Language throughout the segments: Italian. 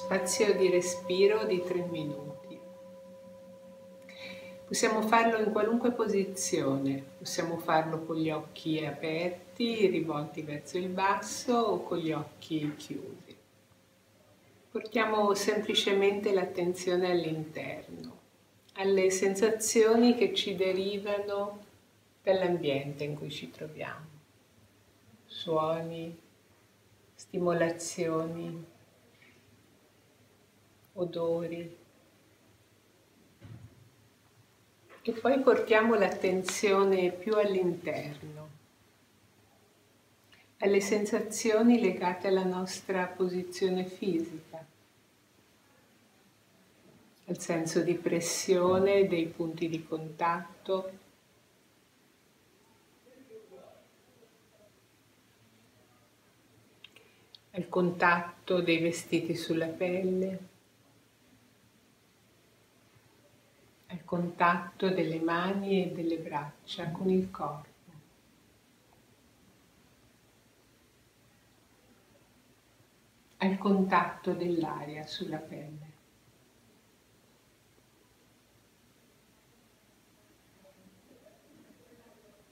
Spazio di respiro di 3 minuti. Possiamo farlo in qualunque posizione, possiamo farlo con gli occhi aperti, rivolti verso il basso o con gli occhi chiusi. Portiamo semplicemente l'attenzione all'interno, alle sensazioni che ci derivano dall'ambiente in cui ci troviamo. Suoni, stimolazioni, odori. E poi portiamo l'attenzione più all'interno, alle sensazioni legate alla nostra posizione fisica, al senso di pressione dei punti di contatto, al contatto dei vestiti sulla pelle, al contatto delle mani e delle braccia con il corpo. Al contatto dell'aria sulla pelle.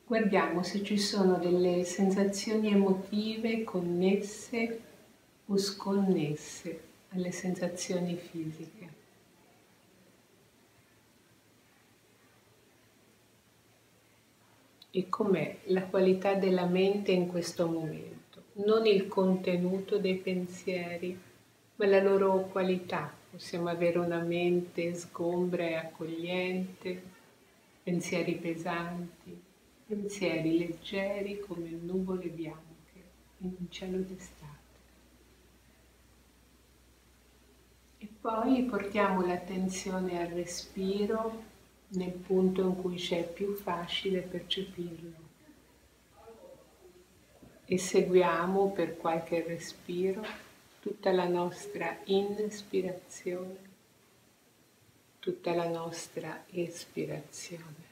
Guardiamo se ci sono delle sensazioni emotive connesse o sconnesse alle sensazioni fisiche. E com'è la qualità della mente in questo momento, non il contenuto dei pensieri, ma la loro qualità. Possiamo avere una mente sgombra e accogliente, pensieri pesanti, pensieri leggeri come nuvole bianche in un cielo d'estate. E poi portiamo l'attenzione al respiro, nel punto in cui c'è più facile percepirlo, e seguiamo per qualche respiro tutta la nostra inspirazione, tutta la nostra espirazione.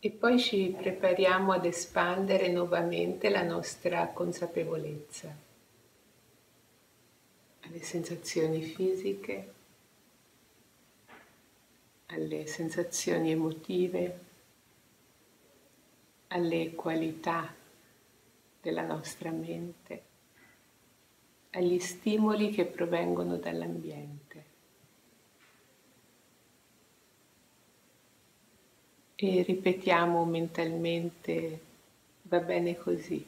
E poi ci prepariamo ad espandere nuovamente la nostra consapevolezza alle sensazioni fisiche, alle sensazioni emotive, alle qualità della nostra mente, agli stimoli che provengono dall'ambiente. E ripetiamo mentalmente: va bene così,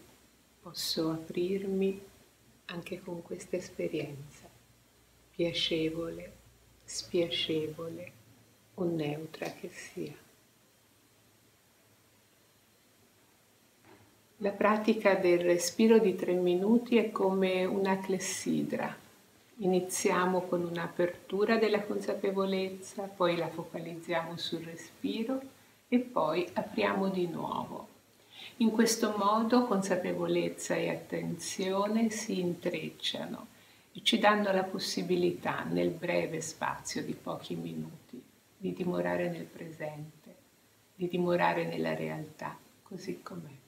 posso aprirmi anche con questa esperienza, piacevole, spiacevole o neutra che sia. La pratica del respiro di 3 minuti è come una clessidra. Iniziamo con un'apertura della consapevolezza, poi la focalizziamo sul respiro, e poi apriamo di nuovo. In questo modo consapevolezza e attenzione si intrecciano e ci danno la possibilità, nel breve spazio di pochi minuti, di dimorare nel presente, di dimorare nella realtà, così com'è.